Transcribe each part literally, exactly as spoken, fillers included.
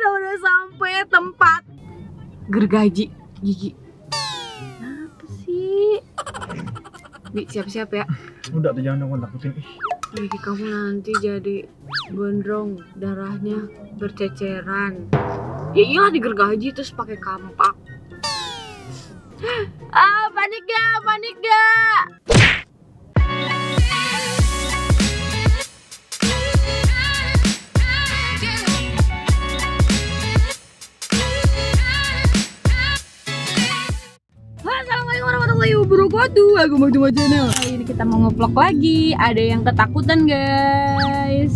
kita udah sampai tempat gergaji gigi. Apa sih? Bi, siap-siap ya. Udah tuh, jangan dong, takutin. Gigi kamu nanti jadi gondrong, darahnya berceceran. Ya iyalah digergaji terus pakai kampak. Ah, panik gak? Panik gak? Waduh, aku mau coba channel. Kali ini kita mau nge-vlog lagi. Ada yang ketakutan guys.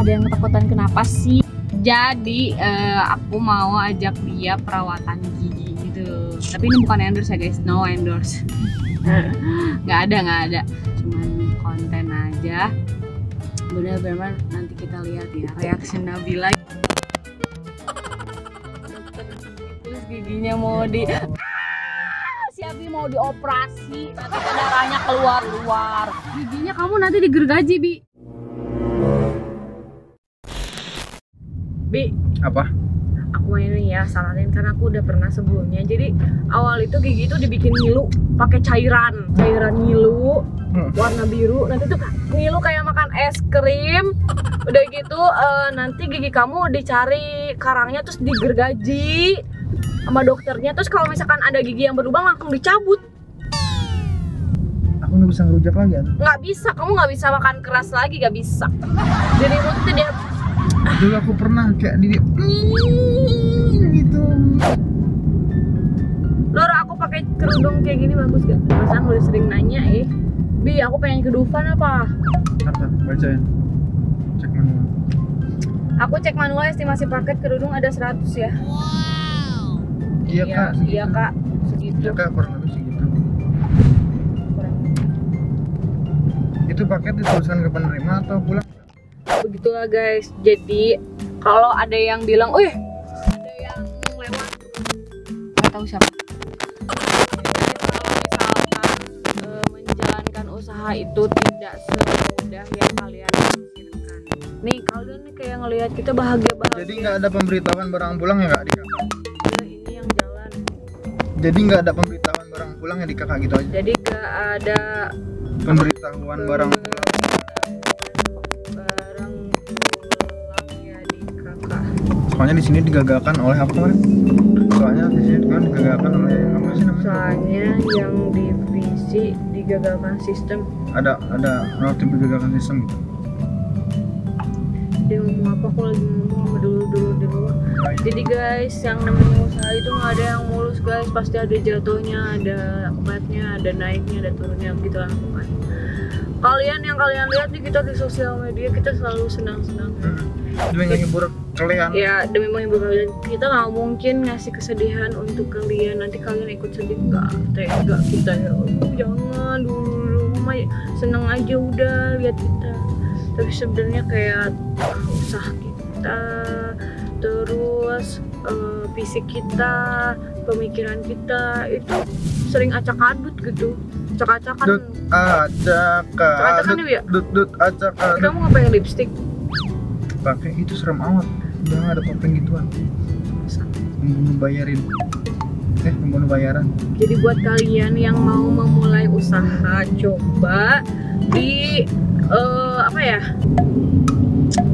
Ada yang ketakutan kenapa sih? Jadi uh, aku mau ajak dia perawatan gigi gitu. Tapi ini bukan endorse ya guys, no endorse. Nggak ada, nggak ada. Cuman konten aja. Bener-bener nanti kita lihat ya reaksi Nabila. Terus giginya mau di. Abi mau dioperasi, nanti darahnya keluar-luar. Giginya kamu nanti digergaji, Bi. Bi. Apa? Aku ini ya saranin, karena aku udah pernah sebelumnya. Jadi awal itu gigi itu dibikin ngilu pakai cairan, cairan ngilu hmm. warna biru. Nanti tuh ngilu kayak makan es krim. Udah gitu uh, nanti gigi kamu dicari karangnya terus digergaji sama dokternya, terus kalau misalkan ada gigi yang berlubang langsung dicabut. Aku nggak bisa ngerujak lagi kan? Nggak bisa, kamu nggak bisa makan keras lagi, nggak bisa. Jadi waktu itu dia dulu aku pernah kayak di gitu. Lor, aku pakai kerudung kayak gini bagus gak? Masa aku udah sering nanya eh Bi, aku pengen kedufan apa? Apa? Bacain. Cek manual. Aku cek manual estimasi paket kerudung ada seratus ya. Iya kak, iya kak, segitu. Iya kak, kurang lebih segitu. Kurang. Itu paket dituliskan ke penerima atau pulang? Begitulah guys. Jadi kalau ada yang bilang, "Wih, ada yang lewat," nggak tahu siapa. Kalau misalkan e, menjalankan usaha itu tidak semudah yang kalian pikirkan. Nih, kalian nih kayak ngelihat kita bahagia bahagia. Jadi nggak ada pemberitahuan barang pulang ya kak? Jadi nggak ada pemberitahuan barang pulang ya di kakak gitu aja? Jadi nggak ada pemberitahuan barang pulang. Barang pulang ya di kakak. Soalnya di sini digagalkan oleh apa kemarin? Soalnya di sini kan digagalkan oleh apa sih namanya? Soalnya yang divisi digagalkan sistem. Ada ada notif digagalkan sistem. Dia ngomong apa? Aku lagi ngomong dulu dulu dulu. Jadi guys, yang namanya usaha itu nggak ada yang mulus guys, pasti ada jatuhnya, ada kepetnya, ada naiknya, ada turunnya, begitu lah pokoknya. Kalian yang kalian lihat nih kita di sosial media kita selalu senang-senang. Hmm. Demi menghibur kalian. Ya demi menghibur kalian, kita nggak mungkin ngasih kesedihan untuk kalian. Nanti kalian ikut sedih nggak? Tega kita ya. Oh, jangan dulu, mama seneng aja udah lihat kita. Tapi sebenarnya kayak uh, usaha kita, terus uh, fisik kita, pemikiran kita itu sering acak-adut gitu. Acak-acakan. Acak-acakan ya? Dut-dut acak-adut. Kamu ngapain lipstick? Pakai itu serem amat. Udah ada topeng gituan. Membunuh bayarin. Eh, membunuh bayaran. Jadi buat kalian yang mau memulai usaha, coba di Uh, apa ya,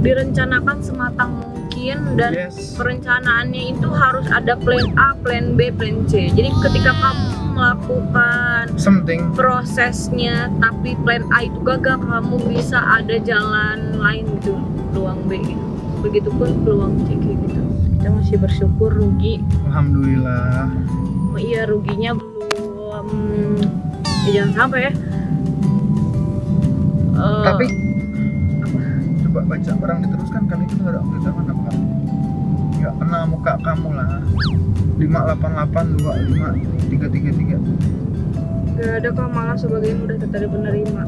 direncanakan sematang mungkin dan yes. Perencanaannya itu harus ada plan A, plan B, plan C. Jadi ketika kamu melakukan something prosesnya tapi plan A itu gagal, kamu bisa ada jalan lain gitu, peluang B gitu. Begitupun peluang C gitu. Kita masih bersyukur rugi. Alhamdulillah. Oh iya, ruginya belum. Ya jangan sampai ya. Uh, Tapi apa? Coba baca barang diteruskan kan itu nggak ada pemberitahuan apa? Nggak kena muka kamu lah. lima delapan delapan dua lima tiga tiga tiga. Nggak ada kok, malah sebagian udah tertarik penerima.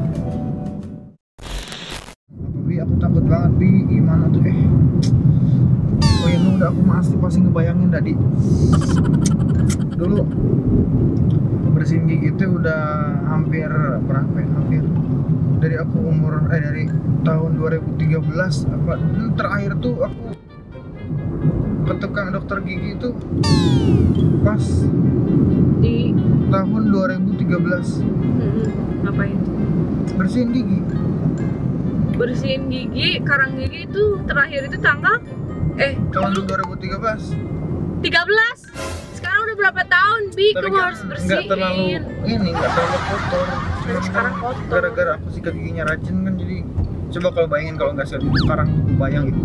Bi, aku takut banget Bi, gimana tuh eh? Oh ya, udah aku masih pasti ngebayangin tadi. Dulu bersihin gigi itu udah hampir berapa ya? Hampir dari aku umur eh dari tahun dua ribu tiga belas apa terakhir tuh aku ke tukang dokter gigi itu pas di tahun dua ribu tiga belas. Hmm, ngapain? Bersihin gigi. Bersihin gigi, karang gigi itu terakhir itu tanggal eh tahun dua ribu tiga belas. tiga belas. Sekarang udah berapa tahun, Bi? Kamu harus bersihin. Enggak terlalu ini, enggak terlalu kotor. Cuma sekarang kotor. Gara-gara aku sikat giginya rajin kan jadi. Coba kalau bayangin kalau nggak siap itu sekarang bayang gitu.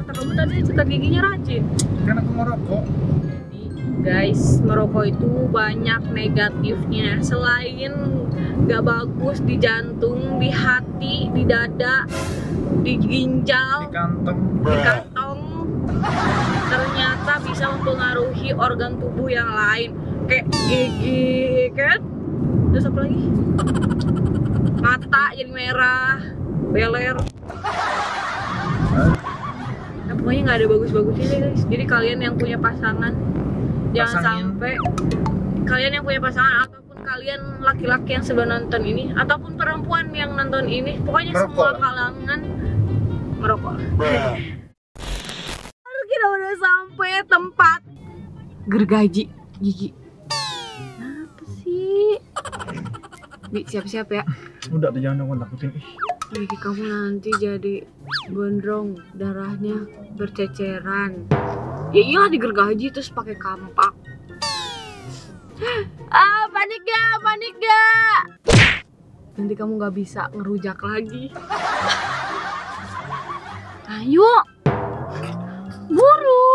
Kata kamu tadi sikat giginya rajin. Karena aku merokok. Jadi guys, merokok itu banyak negatifnya. Selain nggak bagus di jantung, di hati, di dada, di ginjal, di kantong, di kantong, ternyata bisa mempengaruhi organ tubuh yang lain kayak gigi, kan? Terus apa lagi? Mata jadi merah. Beler. Nah, pokoknya nggak ada bagus-bagusnya deh guys. Jadi kalian yang punya pasangan Pasangin. jangan sampai kalian yang punya pasangan ataupun kalian laki-laki yang sedang nonton ini ataupun perempuan yang nonton ini, pokoknya merokok. Semua kalangan merokok. Baru kita udah sampai tempat gergaji gigi. Apa sih? Bi, siap-siap ya. Udah tuh jangan dong takutin ih. Gigi kamu nanti jadi gondrong, darahnya berceceran. Ya iyalah digergaji terus pakai kampak. Ah, panik gak? Panik gak? Nanti kamu nggak bisa ngerujak lagi. Ayo, buru.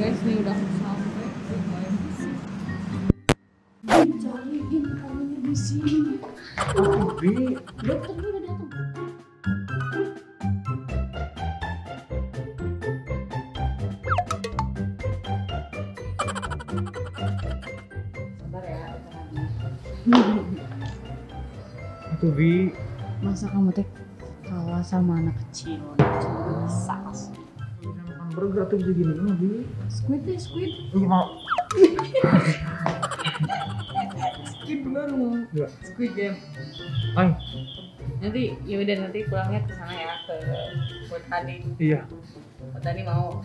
Guys, nih udah sampai. Cariin kamunya di sini. Oh, Bi. Dokter udah datang. Sabar ya, bentar. Itu Bi. Masa kamu teh kalah sama anak kecil? Cuma saus. Jangan burger tuh begini mah, Bi. Squid deh, squid. Iya mau. Squid bener mau? Squid game. Ay. Nanti ya udah nanti pulangnya ke sana ya ke Botani. Iya. Botani mau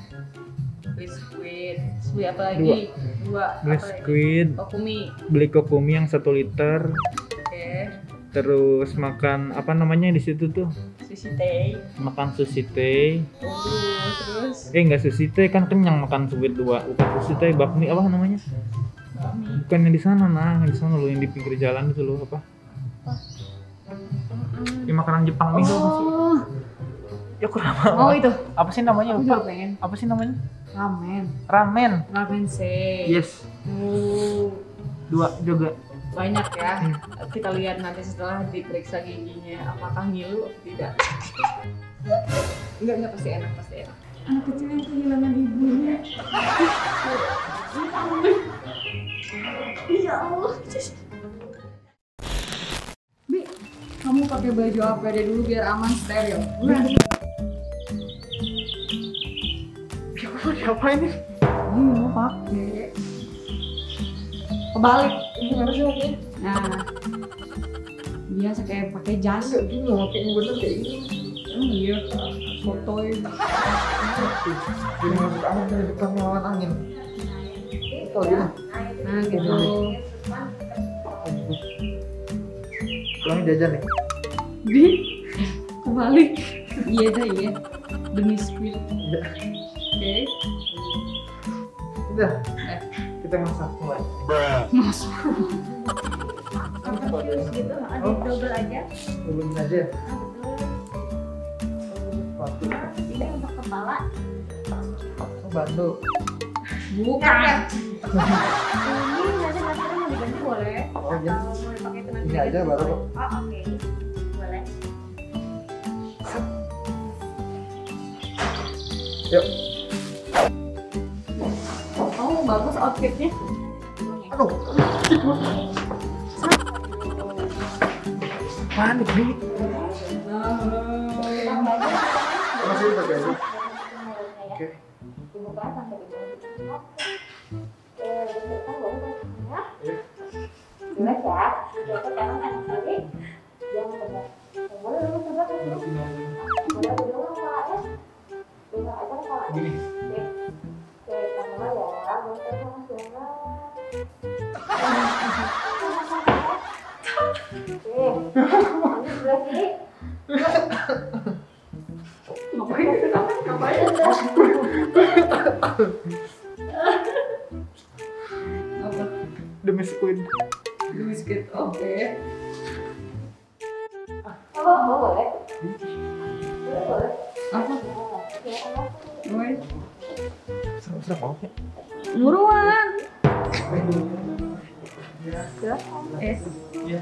beli squid. Squid apa lagi? Dua. Dua. Beli squid. Kokumi. Beli kokumi yang satu liter. Oke. Okay. Terus makan apa namanya di situ tuh? Sushi teh. Makan sushi teh. Terus, terus. Eh nggak sushi teh kan kenyang makan squid dua. Bukan sushi teh bakmi apa namanya? Bukan yang di sana, nah di sana lo yang di pinggir jalan itu lo apa? Ini makanan Jepang nih. Oh. Ya kurang apa? Oh itu. Apa sih namanya lupa? Apa sih namanya? Ramen. Ramen. Ramen sih. Yes. Uh. Dua juga. Banyak ya. Hmm. Kita lihat nanti setelah diperiksa giginya apakah ngilu atau tidak. Enggak enggak pasti enak pasti enak. Anak kecil yang kehilangan ibunya. Ya Allah. Bi, kamu pakai baju A P D dulu biar aman steril. Bukan. Siapa ini? Ini mau pakai. Kebalik. Ini harusnya oke. Nah, biasa kayak pakai jas. Ini mau pakai bener kayak ini. Iya. Fotoin. Ini masuk angin dari depan lawan angin. Kalau gitu. Nah gitu. Pulangin jajan nih. Bi, kebalik. Iya dah iya. Demi squid. Oke. Udah. Kita masak mulai. Masak. Masak gitu. Ada double aja. Double aja. Betul. Ini untuk kepala. Bantu. Bukan. Ini nanti maskernya mau diganti boleh? Oh, atau mau dipakai tenaga? Ini aja baru kok. Oh oke, okay. Boleh. Yuk. Oh bagus outfitnya. Aduh. Panik Bi. Masih pakai ini. Oke. Dibuka sampai dibuka. Jelas ya, jangan jangan gini. Ngapain? Ngapain? Demi squid. Demi squid, oke. Apa mau boleh? Boleh. Apa? Boleh. Sudah mau ya? Buruan. Ya. Eh. Ya.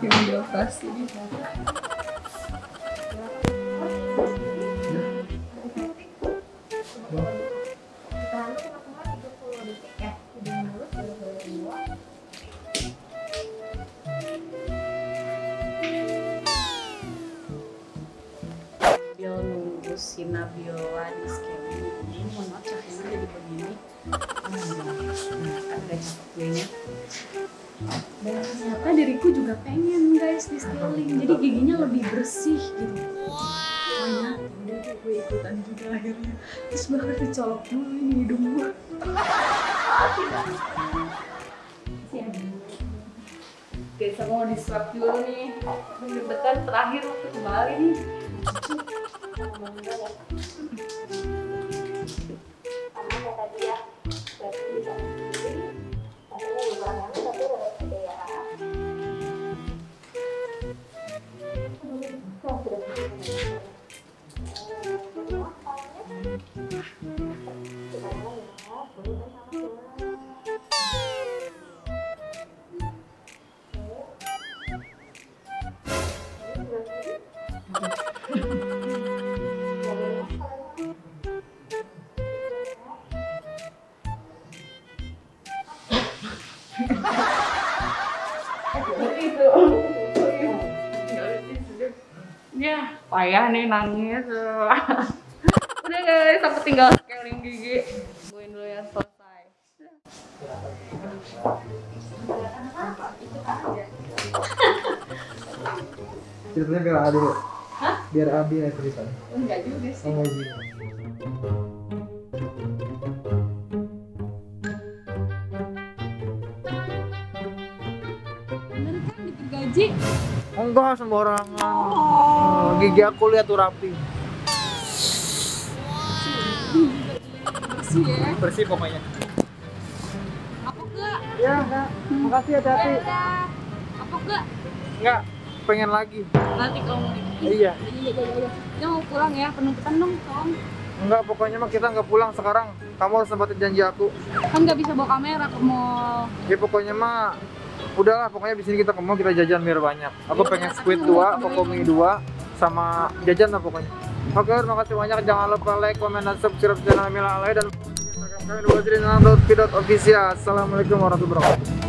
Video pasti Nabil nunggu si Nabila di scanning ini, mohon maaf cahayanya jadi begini. Ada cakepnya. Dan ternyata diriku juga pengen guys di scaling, jadi giginya lebih bersih gitu. Makanya udah gue ikutan juga akhirnya. Terus bakal dicolok dulu ini hidung gue. Oke, saya mau disuap dulu nih. Mendebetan terakhir waktu kembali nih. Sama tadi ya. Ya, payah nih nangis. Udah guys, aku tinggal scaling gigi. Buin dulu yang selesai. Ceritanya biar adil. Hah? Biar adil ya ceritanya. Enggak juga sih. Oh, Ji. Enggak sembarangan. Oh. Gigi aku lihat tuh rapi. Bersih ya. Bersih pokoknya. Aku enggak. Ya, enggak. Makasih hati-hati. Aku enggak. Enggak. Pengen lagi. Nanti kalau mau lagi. Iya. Kita mau pulang ya, penumpukan dong, Tom. Enggak, pokoknya mah kita enggak pulang sekarang. Kamu harus nempatin janji aku. Kan enggak bisa bawa kamera ke mall. Ya pokoknya mah udahlah, pokoknya di sini kita ke mall, kita jajan mir banyak. Aku ya, pengen squid dua, kokomi dua, sama jajan lah pokoknya. Oke, terima kasih banyak. Jangan lupa like, komen, dan subscribe channel Mila Alawiyah dan Instagram kami Vidot Oficial. Assalamualaikum warahmatullahi wabarakatuh.